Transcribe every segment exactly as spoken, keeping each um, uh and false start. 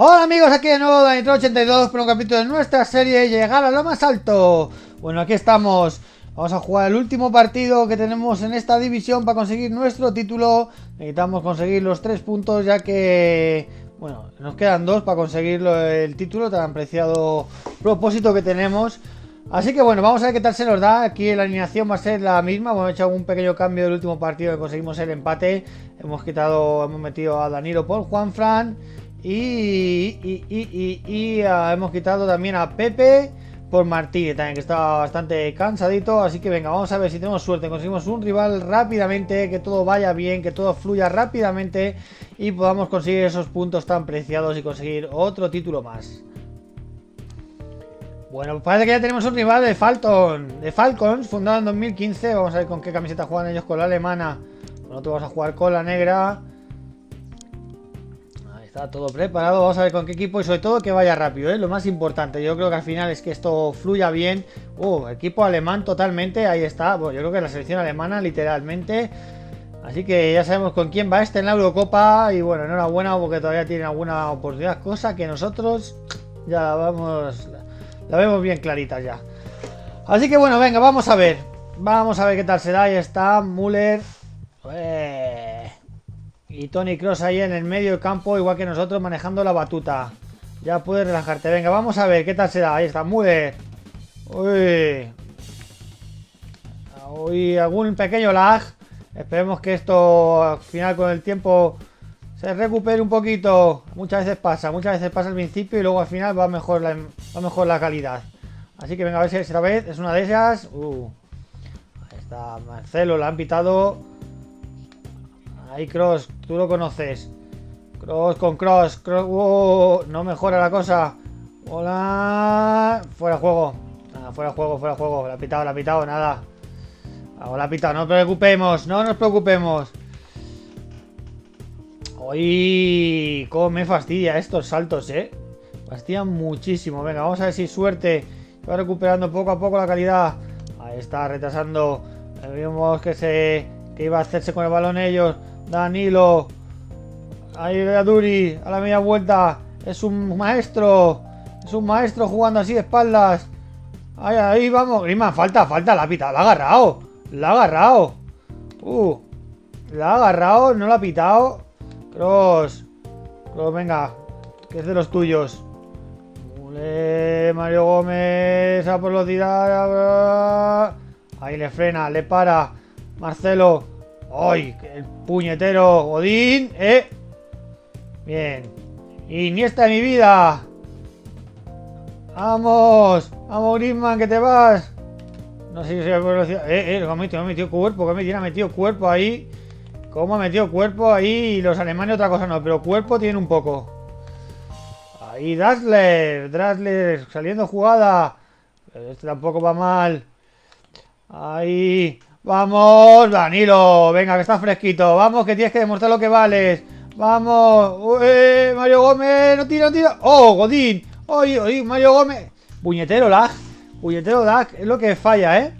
Hola amigos, aquí de nuevo DaniTron ochenta y dos por un capítulo de nuestra serie Llegar a lo más alto. Bueno, aquí estamos. Vamos a jugar el último partido que tenemos en esta división para conseguir nuestro título. Necesitamos conseguir los tres puntos ya que... bueno, nos quedan dos para conseguir el título, tan preciado propósito que tenemos. Así que bueno, vamos a ver qué tal se nos da. Aquí la alineación va a ser la misma. Bueno, he hecho un pequeño cambio del último partido que conseguimos el empate. Hemos quitado, hemos metido a Danilo por Juanfran. Y, y, y, y, y uh, hemos quitado también a Pepe por Martí, también, que está bastante cansadito. Así que venga, vamos a ver si tenemos suerte, conseguimos un rival rápidamente, que todo vaya bien, que todo fluya rápidamente y podamos conseguir esos puntos tan preciados y conseguir otro título más. Bueno, parece que ya tenemos un rival de Falcons, de Falcons, fundado en dos mil quince. Vamos a ver con qué camiseta juegan ellos, con la alemana. Bueno, tú vas a jugar con la negra. Está todo preparado, vamos a ver con qué equipo y sobre todo que vaya rápido, ¿eh? Lo más importante. Yo creo que al final es que esto fluya bien. Uh, equipo alemán totalmente, ahí está. Bueno, yo creo que es la selección alemana literalmente. Así que ya sabemos con quién va este en la Eurocopa. Y bueno, enhorabuena porque todavía tienen alguna oportunidad, cosa que nosotros ya la vamos, la vemos bien clarita ya. Así que bueno, venga, vamos a ver. Vamos a ver qué tal será. Ahí está Müller. Ué. Y Toni Kroos ahí en el medio del campo, igual que nosotros, manejando la batuta. Ya puedes relajarte. Venga, vamos a ver qué tal será. Ahí está Müller. Uy. Uy, algún pequeño lag. Esperemos que esto al final con el tiempo se recupere un poquito. Muchas veces pasa. Muchas veces pasa al principio y luego al final va mejor la, va mejor la calidad. Así que venga, a ver si esta vez es una de ellas. Uh. Ahí está Marcelo, la han pitado. Ahí Kroos, tú lo conoces. Kroos con Kroos, Kroos. Oh, no mejora la cosa. Hola. Fuera juego. Ah, fuera juego, fuera juego. La ha pitado, la ha pitado, nada. Ah, la ha pitado, no nos preocupemos, no nos preocupemos. Uy, cómo me fastidia estos saltos, eh. Fastidian muchísimo. Venga, vamos a ver si suerte. Va recuperando poco a poco la calidad. Ahí está, retrasando. Vimos que se que iba a hacerse con el balón ellos. Danilo, ahí a Duri, a la media vuelta, es un maestro, es un maestro jugando así de espaldas, ahí, ahí vamos, Griezmann, falta, falta, la ha pitado, la ha agarrado, la ha agarrado, uh, la ha agarrado, no la ha pitado, Kroos, Kroos, venga, que es de los tuyos, Ule, Mario Gómez, a por velocidad, ahí le frena, le para, Marcelo. ¡Ay! El puñetero Godín, ¿eh? Bien. Iniesta de mi vida. ¡Vamos! ¡Vamos, Brisman, que te vas! No sé si voy a decir... Eh, eh, lo ha metido, lo ha metido cuerpo, que me ha metido cuerpo ahí. ¿Cómo ha metido cuerpo ahí? Y los alemanes otra cosa no, pero cuerpo tiene un poco. Ahí Dassler, Dassler saliendo jugada. Pero este tampoco va mal. Ahí... ¡Vamos, Danilo! Venga, que estás fresquito. Vamos, que tienes que demostrar lo que vales. ¡Vamos! Uy, ¡Mario Gómez! ¡No tira, no tira! ¡Oh, Godín! ¡Oye, oye, Mario Gómez! Puñetero lag. Puñetero lag. Es lo que falla, ¿eh?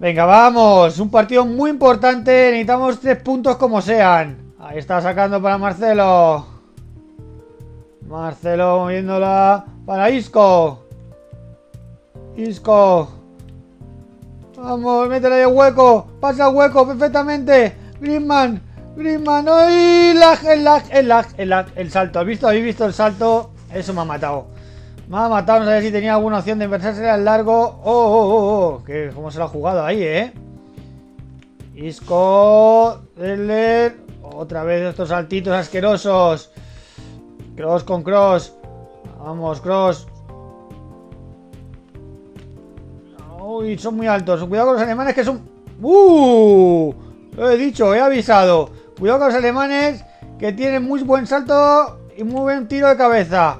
Venga, vamos. Un partido muy importante. Necesitamos tres puntos como sean. Ahí está sacando para Marcelo. Marcelo moviéndola para Isco. Isco. Vamos, métele de hueco. Pasa hueco perfectamente. Griezmann, Griezmann. ¡Ay! Lag, el lag, el lag, el lag. El salto. ¿Has visto? ¿Habéis visto el salto? Eso me ha matado. Me ha matado. No sabía si tenía alguna opción de invertirse al largo. ¡Oh, oh, oh! oh. ¿Qué? ¿Cómo se lo ha jugado ahí, eh? Isco. Dassler. Otra vez estos saltitos asquerosos. Kroos con Kroos. Vamos, Kroos. Uy, son muy altos. Cuidado con los alemanes que son... ¡Uh! Lo he dicho, he avisado. Cuidado con los alemanes que tienen muy buen salto y muy buen tiro de cabeza.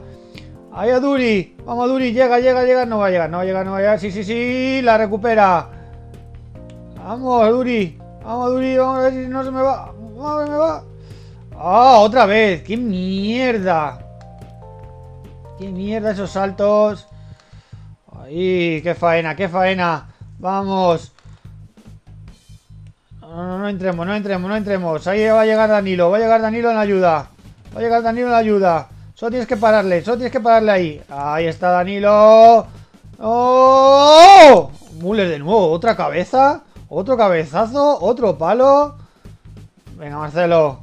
Ahí a Duri. Vamos a Duri. Llega, llega, llega. No va a llegar, no va a llegar, no va a llegar. Sí, sí, sí. La recupera. Vamos, Duri. Vamos, Duri. Vamos a ver si no se me va. Vamos a ver si me va. ¡Ah, oh, otra vez! ¡Qué mierda! ¡Qué mierda esos saltos! ¡Y qué faena, qué faena! ¡Vamos! No, no, no entremos, no entremos, no entremos. Ahí va a llegar Danilo, va a llegar Danilo en ayuda. Va a llegar Danilo de ayuda. Solo tienes que pararle, solo tienes que pararle ahí. Ahí está Danilo. ¡Oh! Müller de nuevo, otra cabeza. Otro cabezazo, otro palo. Venga, Marcelo.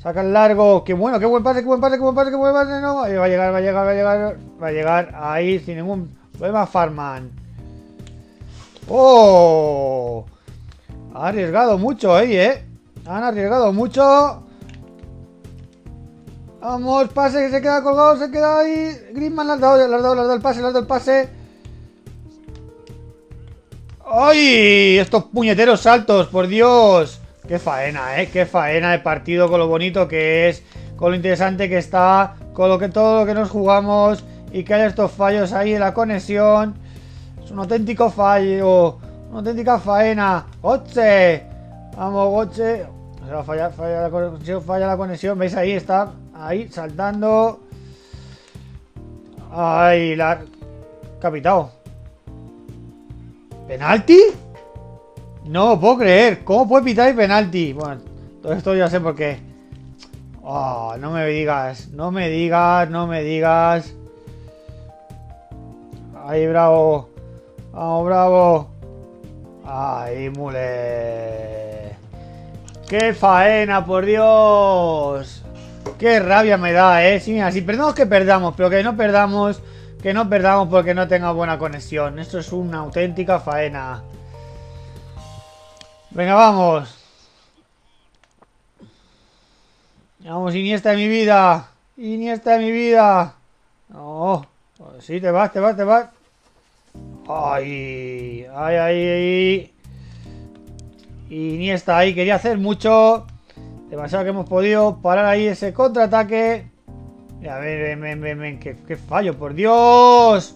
Saca el largo. Qué bueno, qué buen pase, qué buen pase, qué buen pase, qué buen pase. No, ahí va a llegar, va a llegar, va a llegar. Va a llegar ahí sin ningún problema Farman. ¡Oh! Ha arriesgado mucho ahí, eh. Han arriesgado mucho. Vamos, pase que se queda colgado, se queda ahí. Griezmann le ha dado, le ha dado, le ha dado el pase, le ha dado el pase. ¡Ay! Estos puñeteros saltos, por Dios. Qué faena, eh. Qué faena de partido con lo bonito que es, con lo interesante que está, con lo que todo lo que nos jugamos y que haya estos fallos ahí en la conexión. Es un auténtico fallo, una auténtica faena. ¡Goche! Vamos, Goche. O sea, falla, falla, la conexión, falla la conexión. ¿Veis? Ahí está. Ahí, saltando. Ahí, la... Capitado. ¿Penalti? No puedo creer. ¿Cómo puede pitar el penalti? Bueno, todo esto ya sé por qué. Oh, no me digas. No me digas, no me digas. Ahí, Bravo. Vamos, Bravo. Ahí, Müller. ¡Qué faena, por Dios! ¡Qué rabia me da, eh! Sí, mira, si perdamos que perdamos, pero que no perdamos, que no perdamos porque no tenga buena conexión. Esto es una auténtica faena. Venga, vamos. Vamos, Iniesta de mi vida. Iniesta de mi vida. No. Sí, te vas, te vas, te vas. Ay, ay, ay, ay. Iniesta ahí, quería hacer mucho. Demasiado que hemos podido parar ahí ese contraataque. A ver, ven, ven, ven, qué, qué fallo, por Dios.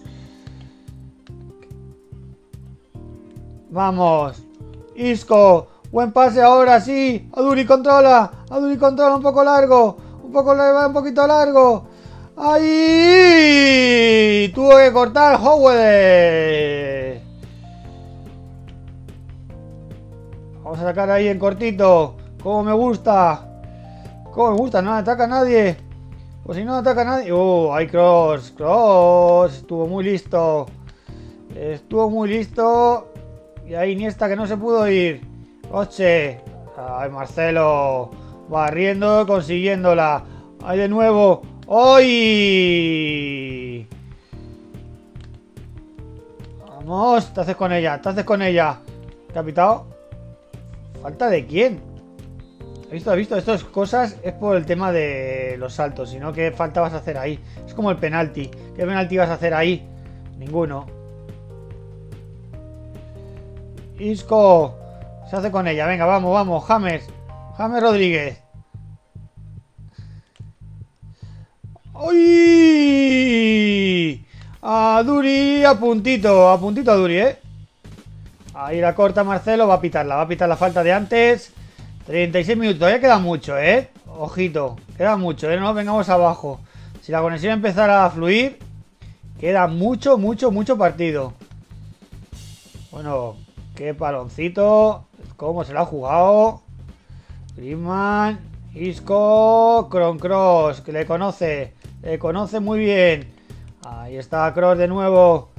Vamos. Isco, buen pase ahora, sí. Aduri controla, Aduri controla, un poco largo. Un poco largo, un poquito largo. ¡Ay! Tuvo que cortar Howell. Vamos a sacar ahí en cortito. Como me gusta. Como me gusta, no ataca a nadie. Pues si no ataca a nadie. ¡Uh! ¡Ay, Kroos! ¡Kroos! Estuvo muy listo. Estuvo muy listo. Y ahí Iniesta que no se pudo ir. ¡Goche! ¡Ay, Marcelo! Barriendo, consiguiéndola. ¡Ay, de nuevo! ¡Hoy! Vamos, te haces con ella, te haces con ella. Capitado. ¿Falta de quién? ¿Has visto? ¿Has visto? Estas cosas es por el tema de los saltos, sino que falta vas a hacer ahí. Es como el penalti. ¿Qué penalti vas a hacer ahí? Ninguno. Isco. Se hace con ella. Venga, vamos, vamos. James. James Rodríguez. ¡Uy! A Duri, a puntito, a puntito a Duri, ¿eh? Ahí la corta Marcelo, va a pitarla, va a pitar la falta de antes. treinta y seis minutos, todavía queda mucho, ¿eh? Ojito, queda mucho, ¿eh? No vengamos abajo. Si la conexión empezara a fluir, queda mucho, mucho, mucho partido. Bueno, qué paloncito, cómo se la ha jugado. Griezmann, Isco, Kroos, que le conoce. Le conoce muy bien. Ahí está Kroos de nuevo.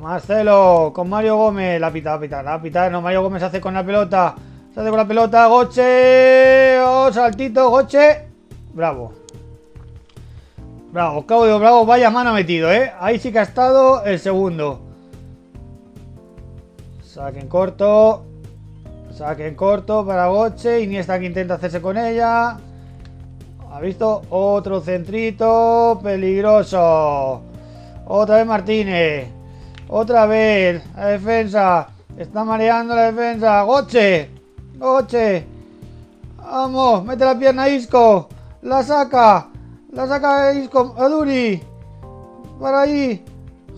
Marcelo con Mario Gómez. La pita, la pita, la pita. No, Mario Gómez se hace con la pelota. Se hace con la pelota. Goche. Oh, saltito, Goche. Bravo. Bravo, Claudio Bravo. Vaya mano ha metido, eh. Ahí sí que ha estado el segundo. Saquen corto. Saquen corto para Goche. Iniesta que intenta hacerse con ella. ¿Ha visto? Otro centrito peligroso. Otra vez Martínez. Otra vez. La defensa. Está mareando la defensa. ¡Goche! ¡Goche! ¡Vamos! Mete la pierna Isco. La saca. La saca Isco. Aduri. Para ahí.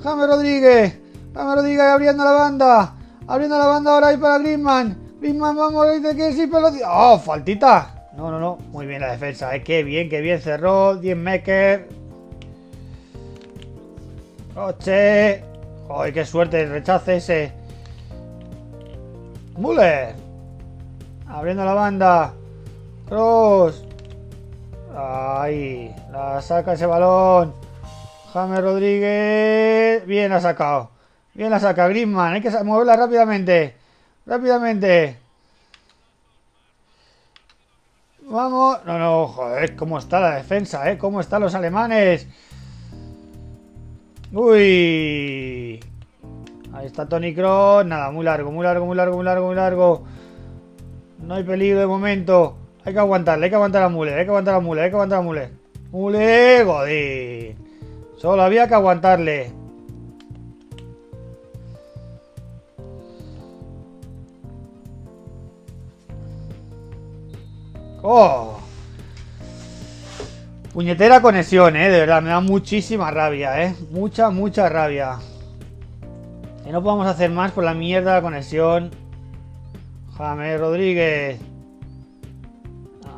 James Rodríguez. James Rodríguez abriendo la banda. Abriendo la banda ahora ahí para Griezmann. Griezmann, vamos. Dice que sí, pero... ¡Oh! Faltita. No, no, no. Muy bien la defensa. Eh. Qué bien, qué bien. Cerró. diez meter. Goche. ¡Ay, qué suerte! El rechace ese. Müller. abriendo la banda. Kroos. Ahí, la saca ese balón. James Rodríguez. Bien la ha sacado. Bien la saca Griezmann. Hay que moverla rápidamente. Rápidamente. Vamos. No, no, joder. Cómo está la defensa, eh. Cómo están los alemanes. Uy. Ahí está Toni Kroos. Nada, muy largo, muy largo, muy largo, muy largo, muy largo. No hay peligro de momento. Hay que aguantarle, hay que aguantar a Müller, hay que aguantar a Müller, hay que aguantar a Müller. Müller, Godín. Solo había que aguantarle. ¡Oh! Puñetera conexión, eh, de verdad, me da muchísima rabia, eh. Mucha, mucha rabia. Que no podemos hacer más por la mierda de la conexión. James Rodríguez.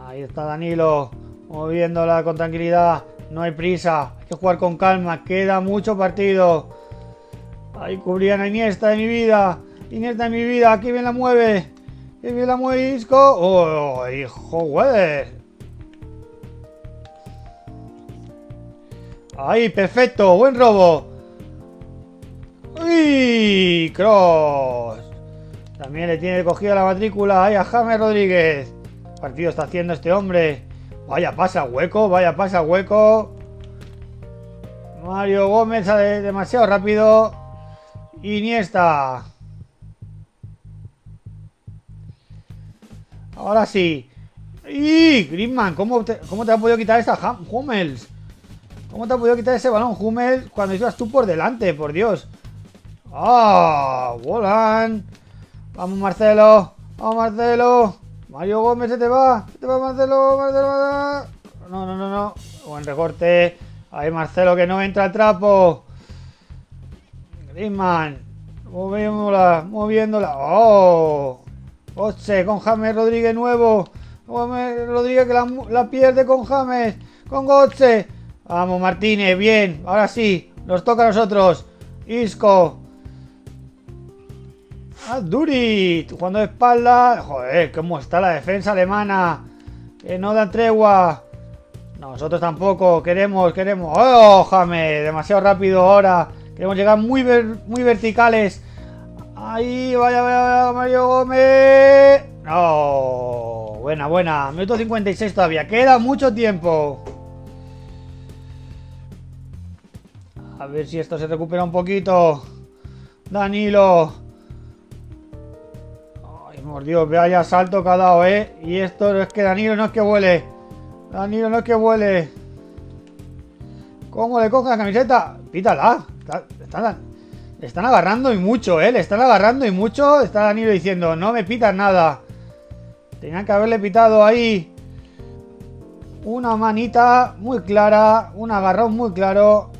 Ahí está Danilo. Moviéndola con tranquilidad. No hay prisa. Hay que jugar con calma. Queda mucho partido. Ahí cubrían a Iniesta de mi vida. Iniesta de mi vida. Aquí bien la mueve. Aquí bien la mueve Isco. ¡Oh, hijo, joder! Ahí, perfecto. Buen robo. ¡Uy! Kroos. También le tiene cogida la matrícula ahí a James Rodríguez. ¿Qué partido está haciendo este hombre? Vaya pasa hueco, vaya pasa hueco. Mario Gómez sale demasiado rápido. Iniesta. Ahora sí. ¡Y Griezmann! ¿Cómo te, cómo te ha podido quitar esta Hummels? ¿Cómo te ha podido quitar ese balón Hummels cuando ibas tú por delante? Por Dios. ¡Ah! ¡Oh! ¡Volan! ¡Vamos, Marcelo! ¡Vamos, Marcelo! ¡Mario Gómez se te va! ¡Se te va, Marcelo! ¡Marcelo! No, no, no, no. Buen recorte. Ahí, Marcelo, que no entra al trapo. Griezmann. Moviéndola, moviéndola. ¡Oh! ¡Goche! Con James Rodríguez nuevo. James Rodríguez que la, la pierde con James. ¡Con Goche! ¡Vamos, Martínez! ¡Bien! Ahora sí. Nos toca a nosotros. Isco. Ah, Durit, jugando de espalda. Joder, cómo está la defensa alemana. Que no da tregua. Nosotros tampoco. Queremos, queremos. ¡Oh, James! Demasiado rápido ahora. Queremos llegar muy, ver, muy verticales. Ahí, vaya, vaya, vaya, Mario Gómez. No. Buena, buena. Minuto cincuenta y seis todavía. Queda mucho tiempo. A ver si esto se recupera un poquito. Danilo. Por Dios, vaya salto que ha dado, eh. Y esto es que Danilo no es que vuele. Danilo no es que vuele. ¿Cómo le coge la camiseta? Pítala. Están, le están agarrando y mucho, eh. Le están agarrando y mucho. Está Danilo diciendo, no me pitas nada. Tenían que haberle pitado ahí. Una manita muy clara. Un agarrón muy claro.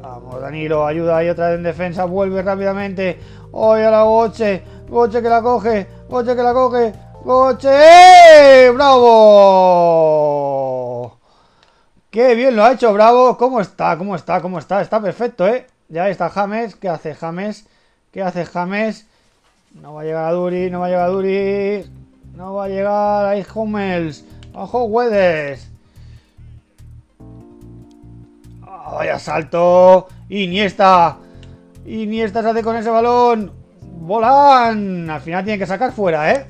Vamos, Danilo, ayuda ahí otra vez en defensa. Vuelve rápidamente. ¡Oye, a la Goche! Goche que la coge, Goche que la coge, Goche, ¡bravo! ¡Qué bien lo ha hecho, Bravo! ¿Cómo está? ¿Cómo está? ¿Cómo está? Está perfecto, ¿eh? Ya está James, ¿qué hace James? ¿Qué hace James? No va a llegar a Duri, no va a llegar a Duri, no va a llegar ahí Hummels, ¡ojo, Güedes! ¡Oh, vaya salto! ¡Iniesta! ¡Iniesta se hace con ese balón! ¡Volan! Al final tienen que sacar fuera, ¿eh?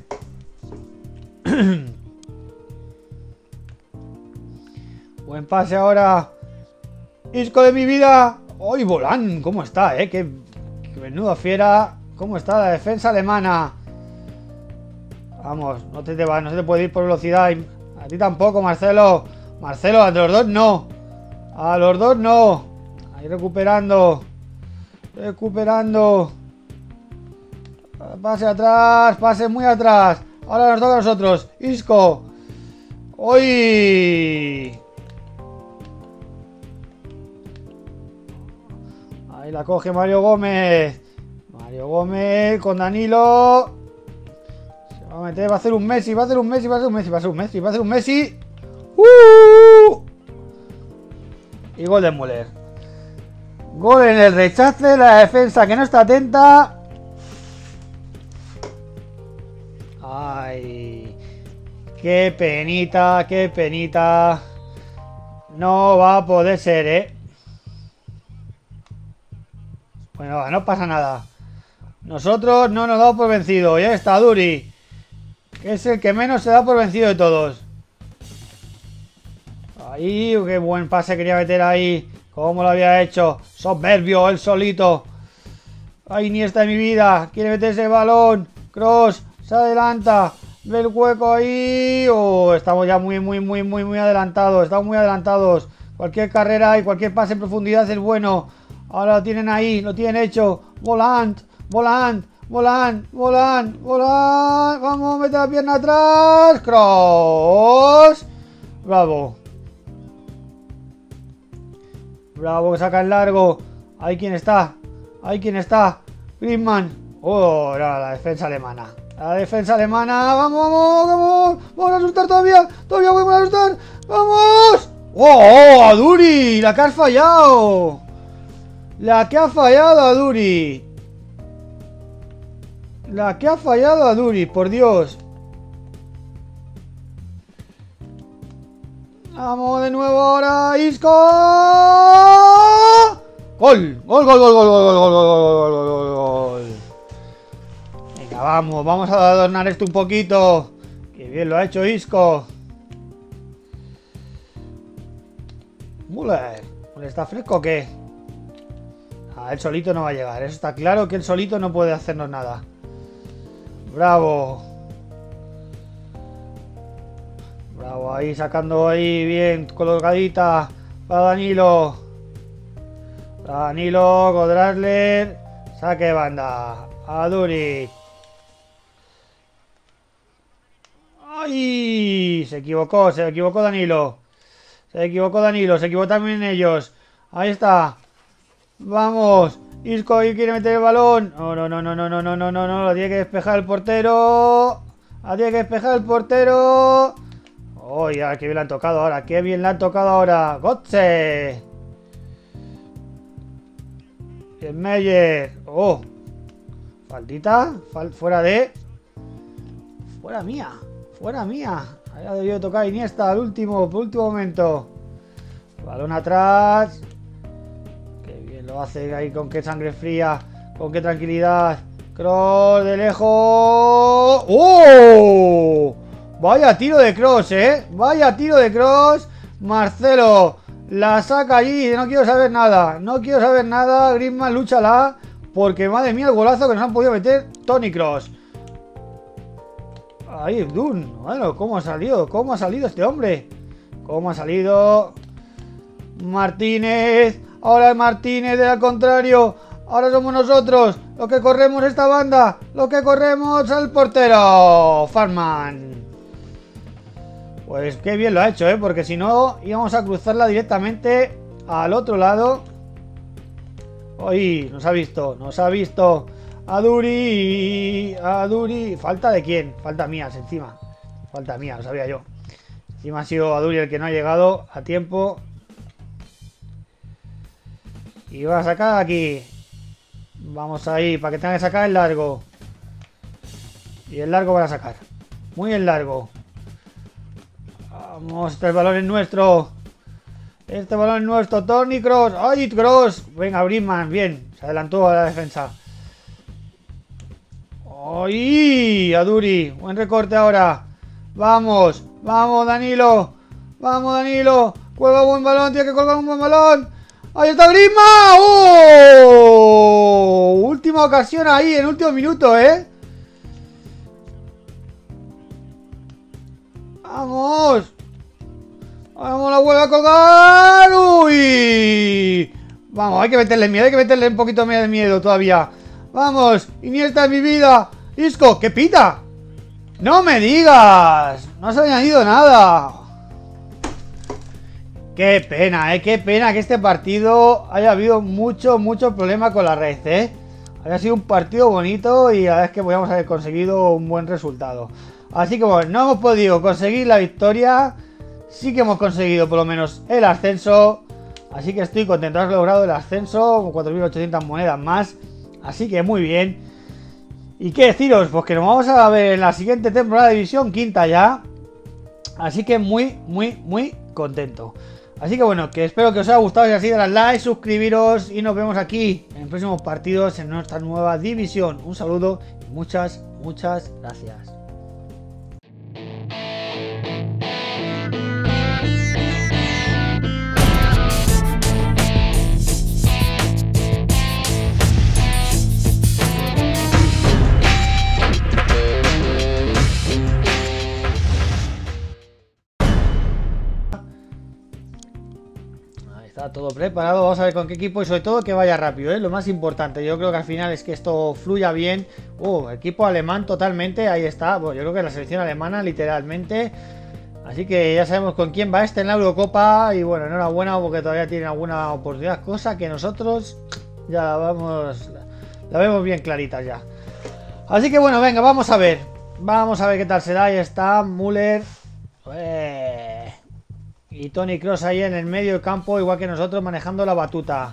Buen pase ahora. ¡Isco de mi vida! ¡Ay, Volan! ¿Cómo está, eh? ¡Qué, qué menuda fiera! ¿Cómo está la defensa alemana? Vamos, no te, te vas, no se te puede ir por velocidad. A ti tampoco, Marcelo. Marcelo, a los dos no. A los dos no. Ahí recuperando. Recuperando. Pase atrás, pase muy atrás. Ahora nos toca a nosotros. Isco. ¡Uy! Ahí la coge Mario Gómez. Mario Gómez con Danilo. Se va a meter, va a hacer un Messi, va a hacer un Messi, va a hacer un Messi, va a hacer un Messi, va a hacer un Messi. ¡Uh! Y gol de Müller. Gol en el rechace, la defensa que no está atenta. Ay, qué penita, qué penita. No va a poder ser, ¿eh? Bueno, no pasa nada. Nosotros no nos damos por vencido. Ya está Duri, que es el que menos se da por vencido de todos. Ahí, qué buen pase quería meter ahí. Cómo lo había hecho. Soberbio, él solito. Ay, Iniesta de mi vida. Quiere meter ese balón. Kroos se adelanta. Ve el hueco ahí. Oh, estamos ya muy, muy, muy, muy, muy adelantados. Estamos muy adelantados. Cualquier carrera y cualquier pase en profundidad es bueno. Ahora lo tienen ahí. Lo tienen hecho. Volant. Volant, volant, volant, volant. Vamos a meter la pierna atrás. Kroos. Bravo. Bravo, que saca el largo. Ahí quien está. Ahí quien está. Brisman. Oh, la, la defensa alemana. La defensa alemana. Vamos, vamos, vamos. Vamos a asustar todavía. Todavía vamos a asustar. ¡Vamos! ¡Oh, oh, Aduri! La que has fallado. La que ha fallado, Aduri. La que ha fallado a Duri, por Dios. Vamos de nuevo ahora, Isco. Gol, gol, gol, gol, gol, gol, gol, gol, gol, gol. Venga, vamos, vamos a adornar esto un poquito. Que bien lo ha hecho Isco. Müller, ¿está fresco o qué? Ah, él solito no va a llegar, eso está claro que él solito no puede hacernos nada. Bravo. Bravo, ahí sacando ahí, bien colocadita para Danilo. Danilo, con Dassler, saque banda. A Duri. ¡Ay! Se equivocó, se equivocó Danilo. Se equivocó Danilo, se equivocó también ellos. Ahí está. Vamos. Isco ahí quiere meter el balón. No, no, no, no, no, no, no, no, no, no. La tiene que despejar el portero. La tiene que despejar el portero. ¡Oh, ya! ¡Qué bien la han tocado ahora! ¡Qué bien la han tocado ahora! ¡Götze! ¡Bien Meyer! ¡Oh! ¿Faltita? Fal fuera de... ¡Fuera mía! ¡Fuera mía! Había debido tocar Iniesta al último, por último momento. Balón atrás. Lo hace ahí con qué sangre fría, con qué tranquilidad. Kroos de lejos. ¡Oh! Vaya tiro de Kroos, ¿eh? Vaya tiro de Kroos. Marcelo la saca allí. No quiero saber nada. No quiero saber nada. Griezmann, lúchala. Porque madre mía el golazo que nos han podido meter Toni Kroos. Ahí, Dun. Bueno, ¿cómo ha salido? ¿Cómo ha salido este hombre? ¿Cómo ha salido? Martínez. Ahora el Martínez era al contrario. Ahora somos nosotros los que corremos esta banda. Los que corremos al portero. Farman. Pues qué bien lo ha hecho, ¿eh? Porque si no íbamos a cruzarla directamente al otro lado. Hoy nos ha visto, nos ha visto. Aduri, Aduri. ¿Falta de quién? Falta mías encima. Falta mía, lo sabía yo. Encima ha sido Aduri el que no ha llegado a tiempo. Y va a sacar aquí. Vamos ahí, para que tenga que sacar el largo. Y el largo van a sacar. Muy el largo. Vamos, este balón es nuestro. Este balón es nuestro. Toni Kroos. ¡Ay, Kroos! Venga, Brisman, bien. Se adelantó a la defensa. ¡Ay! Aduri. Buen recorte ahora. Vamos, vamos, Danilo. Vamos, Danilo. Cuelga buen balón, tiene que colgar un buen balón. ¡Ahí está Griezmann! ¡Oh! Última ocasión ahí, en último minuto, ¿eh? ¡Vamos! ¡Vamos, la vuelve a colgar! ¡Uy! Vamos, hay que meterle miedo, hay que meterle un poquito más de miedo todavía. ¡Vamos! ¡Iniesta es mi vida! ¡Isco! ¡Qué pita! ¡No me digas! ¡No se ha añadido nada! Qué pena, eh, qué pena que este partido haya habido mucho, mucho problema con la red, eh. Había sido un partido bonito y la verdad es que podíamos haber conseguido un buen resultado. Así que bueno, no hemos podido conseguir la victoria. Sí que hemos conseguido por lo menos el ascenso. Así que estoy contento de haber logrado el ascenso con cuatro mil ochocientas monedas más. Así que muy bien. Y qué deciros, pues que nos vamos a ver en la siguiente temporada de división, quinta ya. Así que muy, muy, muy contento. Así que bueno, que espero que os haya gustado. Si ha sido, dadle like, suscribiros y nos vemos aquí en próximos partidos en nuestra nueva división. Un saludo y muchas, muchas gracias. Está todo preparado, vamos a ver con qué equipo y sobre todo que vaya rápido, ¿eh? Lo más importante, yo creo que al final es que esto fluya bien. Uh, equipo alemán totalmente, ahí está, bueno, yo creo que la selección alemana literalmente. Así que ya sabemos con quién va este en la Eurocopa y bueno, enhorabuena porque todavía tienen alguna oportunidad, cosa que nosotros ya la, vamos, la vemos bien clarita ya. Así que bueno, venga, vamos a ver, vamos a ver qué tal será, ahí está Müller. Ué. Y Toni Kroos ahí en el medio del campo, igual que nosotros, manejando la batuta.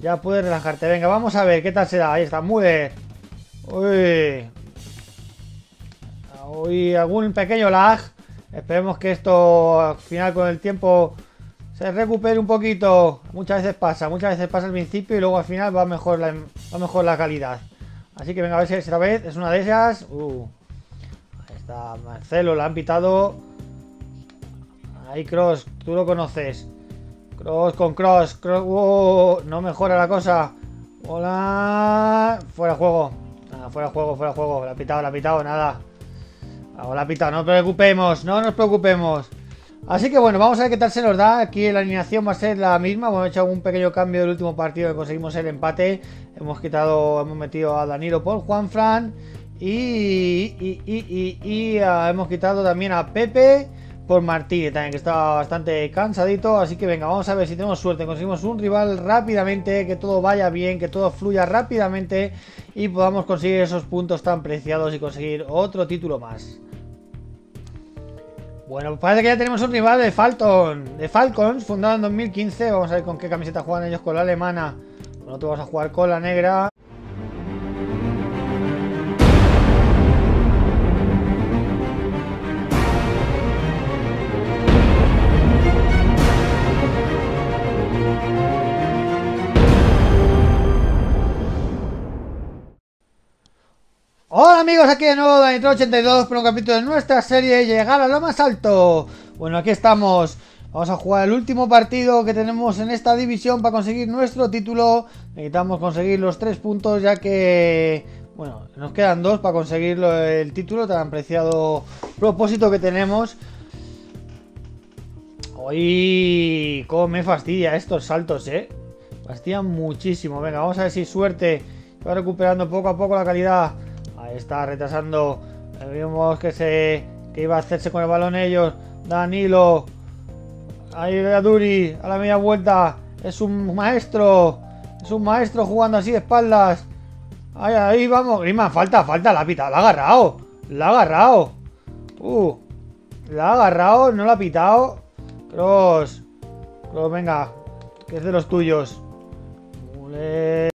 Ya puedes relajarte. Venga, vamos a ver qué tal será. Ahí está, Müller. Uy. Uy, algún pequeño lag. Esperemos que esto al final con el tiempo se recupere un poquito. Muchas veces pasa, muchas veces pasa al principio y luego al final va mejor la, va mejor la calidad. Así que venga, a ver si esta vez es una de ellas. Uh. Ahí está, Marcelo, la han pitado. Ahí Kroos, tú lo conoces. Kroos con Kroos, Kroos. Oh, no mejora la cosa. Hola. Fuera juego. Ah, fuera juego, fuera juego. La ha pitado, la ha pitado, nada. Ah, la ha pitado, no nos preocupemos, no nos preocupemos. Así que bueno, vamos a ver qué tal se nos da. Aquí la alineación va a ser la misma. Hemos hecho un pequeño cambio del último partido que conseguimos el empate. Hemos quitado, hemos metido a Danilo por Juanfran. Y, y, y, y, y ah, hemos quitado también a Pepe por Martí, que también está bastante cansadito. Así que venga, vamos a ver si tenemos suerte, conseguimos un rival rápidamente, que todo vaya bien, que todo fluya rápidamente y podamos conseguir esos puntos tan preciados y conseguir otro título más. Bueno, parece que ya tenemos un rival de Falcons, de Falcons, fundado en dos mil quince. Vamos a ver con qué camiseta juegan ellos, con la alemana. Bueno, tú vas a jugar con la negra. Hola amigos, aquí de nuevo DaniTron ochenta y dos por un capítulo de nuestra serie Llegar a lo más alto. Bueno, aquí estamos. Vamos a jugar el último partido que tenemos en esta división para conseguir nuestro título. Necesitamos conseguir los tres puntos ya que, bueno, nos quedan dos para conseguir el título, tan preciado propósito que tenemos. Uy, cómo me fastidia estos saltos, eh. Fastidian muchísimo. Venga, vamos a ver si suerte. Va recuperando poco a poco la calidad. Ahí está, retrasando. Vimos que se que iba a hacerse con el balón ellos. Danilo. Ahí a Duri, a la media vuelta. Es un maestro. Es un maestro jugando así de espaldas. Ahí, ahí vamos. Griezmann, falta, falta. La ha pitado. La ha agarrado. La ha agarrado. Uh. La ha agarrado. No la ha pitado. Kroos. Kroos, venga. Que es de los tuyos. Ule.